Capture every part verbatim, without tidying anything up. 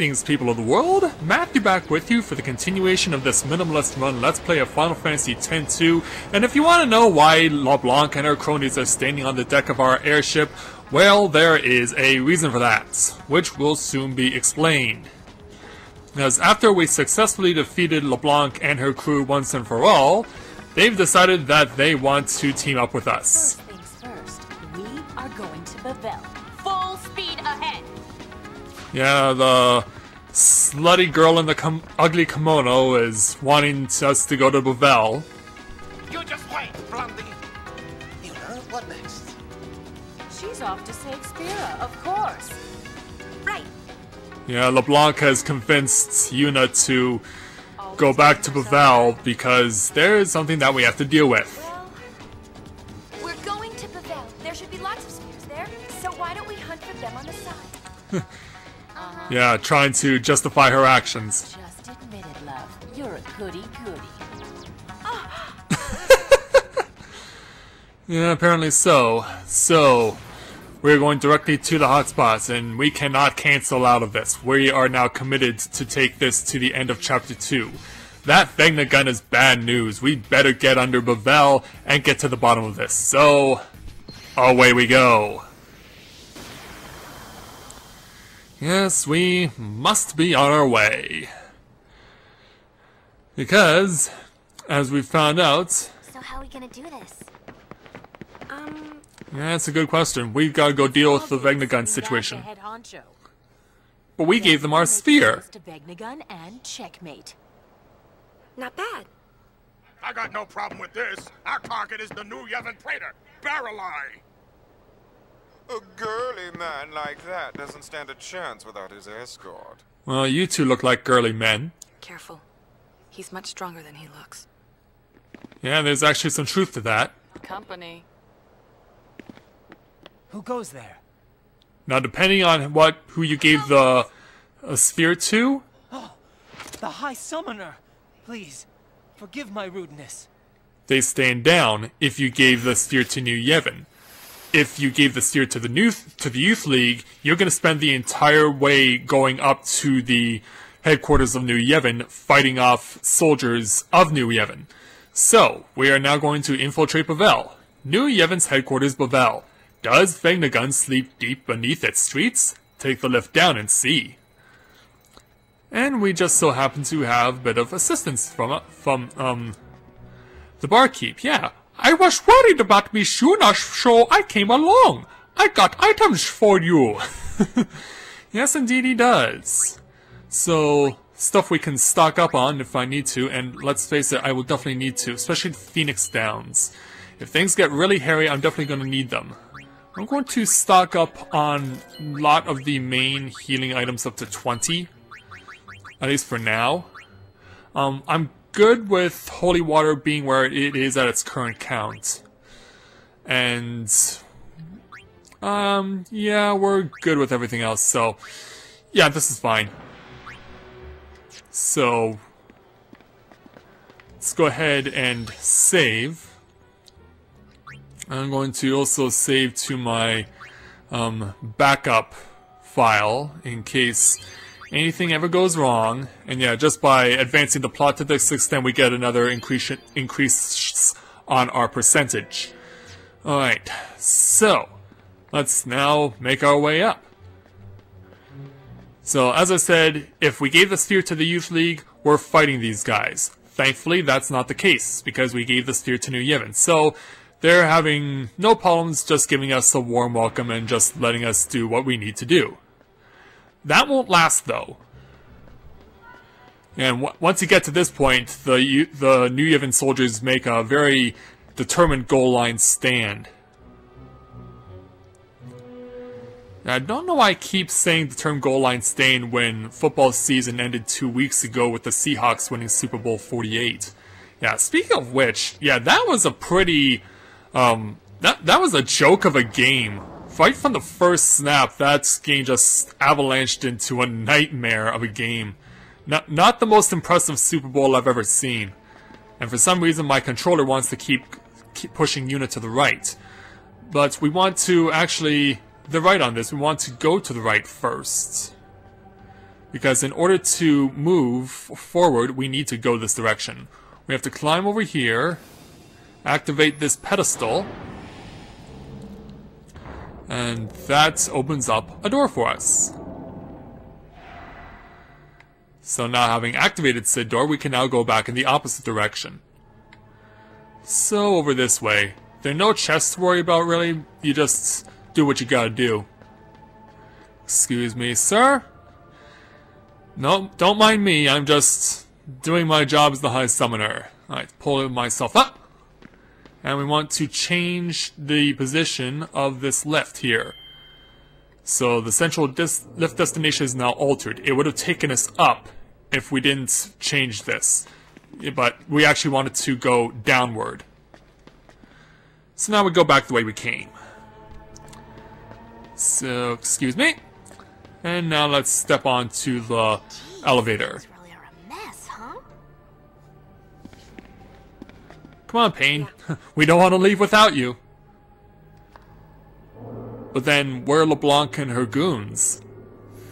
Greetings, people of the world! Matthew back with you for the continuation of this minimalist run Let's Play of Final Fantasy X two, and if you want to know why LeBlanc and her cronies are standing on the deck of our airship, well, there is a reason for that, which will soon be explained. As after we successfully defeated LeBlanc and her crew once and for all, they've decided that they want to team up with us. First things first, we are going to Bevelle. Full speed ahead! Yeah, the slutty girl in the com ugly kimono is wanting us to go to Bevelle. You just wait, Blondie. You know what next? She's off to save Spira, of course. Right. Yeah, LeBlanc has convinced Yuna to Always go back to Bevelle so. because there is something that we have to deal with. Well, we're going to Bevelle. There should be lots of spears there, so why don't we hunt for them on the side? Yeah, trying to justify her actions. Just admit it, love. You're a goody goody. Oh. Yeah, apparently so. So, we're going directly to the hotspots, and we cannot cancel out of this. We are now committed to take this to the end of Chapter two. That Vegnagun is bad news. We better get under Bevelle and get to the bottom of this. So, away we go. Yes, we must be on our way. Because, as we found out... So how are we gonna do this? Um... Yeah, that's a good question. We've gotta go deal with the Vegnagun situation. But we gave them our spear! Vegnagun and checkmate. Not bad. I got no problem with this. Our target is the New Yevon traitor, Baralai. A girly man like that doesn't stand a chance without his escort. Well, you two look like girly men. Careful. He's much stronger than he looks. Yeah, there's actually some truth to that. Company. Who goes there? Now, depending on what who you gave the a sphere to? Oh, the High Summoner. Please, forgive my rudeness. They stand down if you gave the sphere to New Yevon. If you gave the steer to the new to the Youth League, you're going to spend the entire way going up to the headquarters of New Yevon, fighting off soldiers of New Yevon. So we are now going to infiltrate Bevelle. New Yevon's headquarters, Bevelle. Does Vegnagun sleep deep beneath its streets? Take the lift down and see. And we just so happen to have a bit of assistance from from um the barkeep. Yeah. I was worried about me sooner, so I came along. I got items for you. Yes, indeed he does. So, stuff we can stock up on if I need to, and let's face it, I will definitely need to, especially Phoenix Downs. If things get really hairy, I'm definitely going to need them. I'm going to stock up on a lot of the main healing items up to twenty. At least for now. Um, I'm good with holy water being where it is at its current count. And... Um, yeah, we're good with everything else, so... Yeah, this is fine. So... Let's go ahead and save. I'm going to also save to my um, backup file in case... anything ever goes wrong, and yeah, just by advancing the plot to this extent, we get another increase, increase on our percentage. Alright, so, let's now make our way up. So, as I said, if we gave the sphere to the Youth League, we're fighting these guys. Thankfully, that's not the case, because we gave the sphere to New Yevon. So, they're having no problems just giving us a warm welcome and just letting us do what we need to do. That won't last, though. And w once you get to this point, the the New Yevon soldiers make a very determined goal line stand. Now, I don't know why I keep saying the term goal line stand when football season ended two weeks ago with the Seahawks winning Super Bowl forty-eight. Yeah, speaking of which, yeah, that was a pretty... Um, that, that was a joke of a game. Right from the first snap, that game just avalanched into a nightmare of a game. Not, not the most impressive Super Bowl I've ever seen. And for some reason, my controller wants to keep, keep pushing Yuna to the right. But we want to actually... the right on this. We want to go to the right first. Because in order to move forward, we need to go this direction. We have to climb over here, activate this pedestal, and that opens up a door for us. So now, having activated said door, we can now go back in the opposite direction. So, over this way. There are no chests to worry about, really. You just do what you gotta do. Excuse me, sir? No, don't mind me. I'm just doing my job as the High Summoner. Alright, pull myself up. And we want to change the position of this lift here. So the central dis lift destination is now altered. It would have taken us up if we didn't change this. But we actually wanted to go downward. So now we go back the way we came. So, excuse me. And now let's step onto the Jeez, elevator. These really are a mess, huh? Come on, Pain. Yeah. We don't want to leave without you. But then, where are LeBlanc and her goons?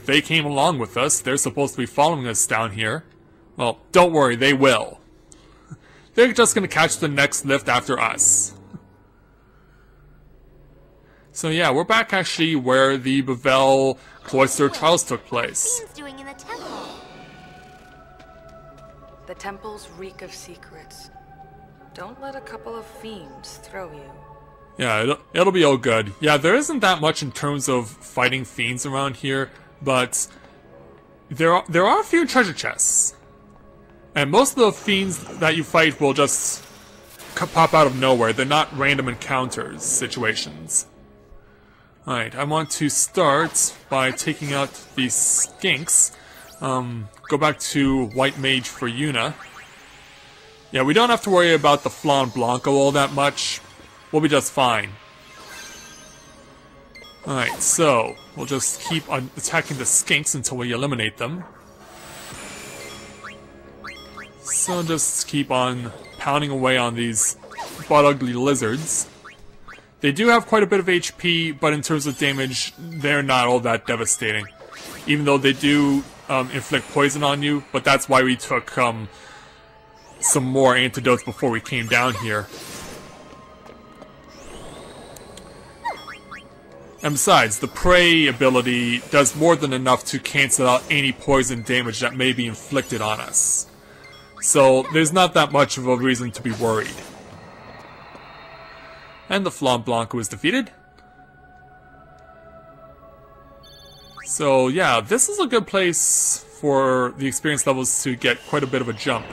They came along with us. They're supposed to be following us down here. Well, don't worry, they will. They're just going to catch the next lift after us. So yeah, we're back actually where the Bevelle cloister trials took place. What are the fiends doing in the temple? The temples reek of secrets. Don't let a couple of fiends throw you. Yeah, it'll, it'll be all good. Yeah, there isn't that much in terms of fighting fiends around here, but there are, there are a few treasure chests. And most of the fiends that you fight will just pop out of nowhere. They're not random encounters situations. Alright, I want to start by taking out these skinks. Um, go back to White Mage for Yuna. Yeah, we don't have to worry about the Flan Blanco all that much. We'll be just fine. Alright, so we'll just keep on attacking the skinks until we eliminate them. So just keep on pounding away on these butt-ugly lizards. They do have quite a bit of H P, but in terms of damage, they're not all that devastating. Even though they do um, inflict poison on you, but that's why we took um, some more antidotes before we came down here. And besides, the Prey ability does more than enough to cancel out any poison damage that may be inflicted on us. So there's not that much of a reason to be worried. And the Flan Blanco was defeated. So yeah, this is a good place for the experience levels to get quite a bit of a jump.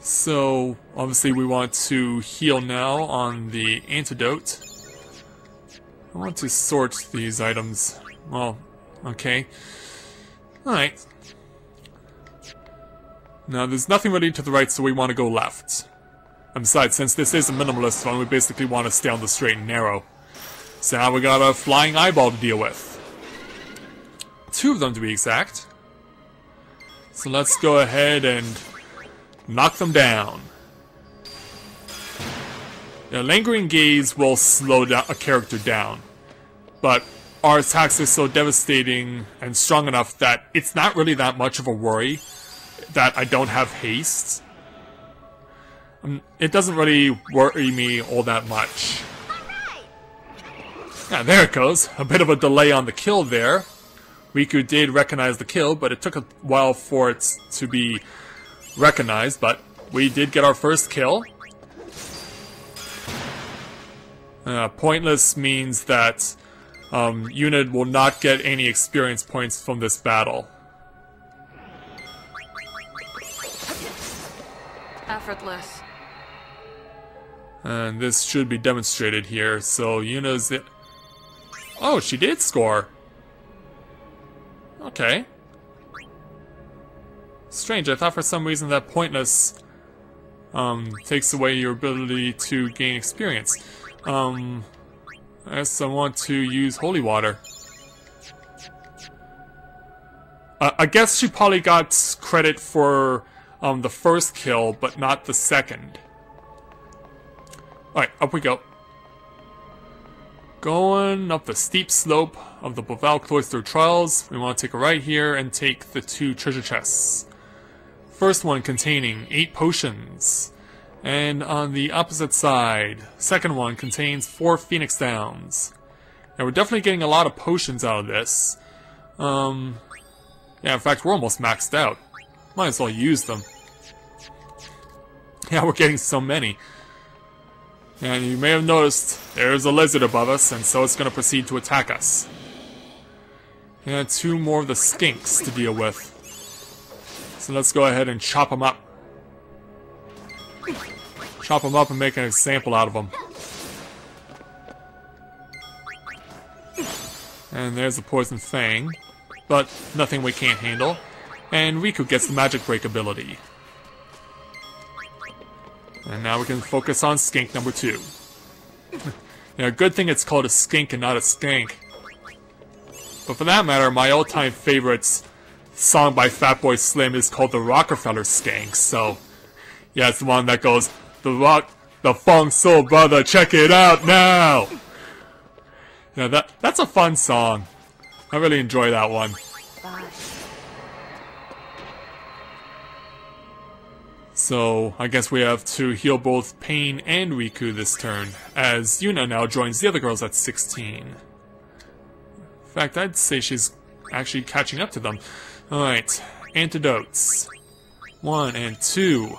So obviously we want to heal now on the antidote. I want to sort these items. Well, okay. Alright. Now, there's nothing really to the right, so we want to go left. And besides, since this is a minimalist one, we basically want to stay on the straight and narrow. So now we got a flying eyeball to deal with. Two of them, to be exact. So let's go ahead and knock them down. Now, Lingering Gaze will slow down a character down. But our attacks are so devastating and strong enough that it's not really that much of a worry that I don't have haste. Um, it doesn't really worry me all that much. Yeah, there it goes. A bit of a delay on the kill there. Riku did recognize the kill, but it took a while for it to be recognized, but we did get our first kill. Uh, pointless means that um, Yuna will not get any experience points from this battle. Effortless. And this should be demonstrated here. So Yuna's it. Oh, she did score. Okay. Strange. I thought for some reason that pointless um, takes away your ability to gain experience. Um, I guess I want to use holy water. Uh, I guess she probably got credit for Um, the first kill, but not the second. Alright, up we go. Going up the steep slope of the Bevelle Cloister Trials, we want to take a right here and take the two treasure chests. First one containing eight potions. And on the opposite side, second one contains four Phoenix Downs. Now we're definitely getting a lot of potions out of this. Um, yeah, in fact, we're almost maxed out. Might as well use them. Yeah, we're getting so many. And you may have noticed, there's a lizard above us, and so it's going to proceed to attack us. And two more of the skinks to deal with. So let's go ahead and chop them up. Chop them up and make an example out of them. And there's the Poison Fang, but nothing we can't handle. And Riku gets the Magic Break ability. And now we can focus on skink number two. Now, good thing it's called a skink and not a skank. But for that matter, my all-time favorite song by Fatboy Slim is called The Rockefeller Skank, so... Yeah, it's the one that goes, the rock, the funk soul brother, check it out now! Yeah, that, that's a fun song. I really enjoy that one. So, I guess we have to heal both Pain and Riku this turn, as Yuna now joins the other girls at sixteen. In fact, I'd say she's actually catching up to them. Alright, antidotes. One and two.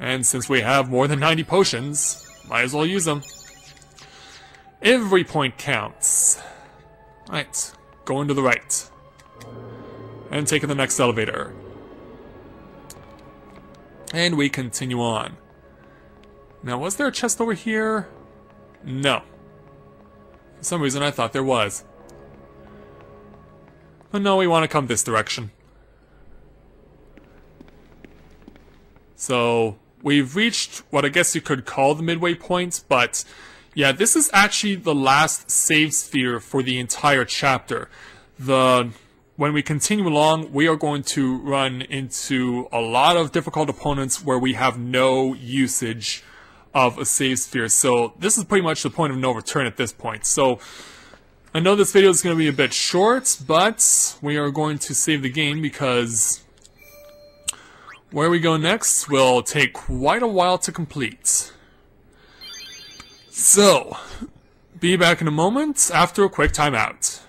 And since we have more than ninety potions, might as well use them. Every point counts. Alright, going to the right. And taking the next elevator. And we continue on. Now, was there a chest over here? No. For some reason, I thought there was. But no, we want to come this direction. So... we've reached what I guess you could call the midway point, but yeah, this is actually the last save sphere for the entire chapter. The when we continue along, we are going to run into a lot of difficult opponents where we have no usage of a save sphere. So this is pretty much the point of no return at this point. So I know this video is going to be a bit short, but we are going to save the game because... where we go next will take quite a while to complete. So, be back in a moment after a quick timeout.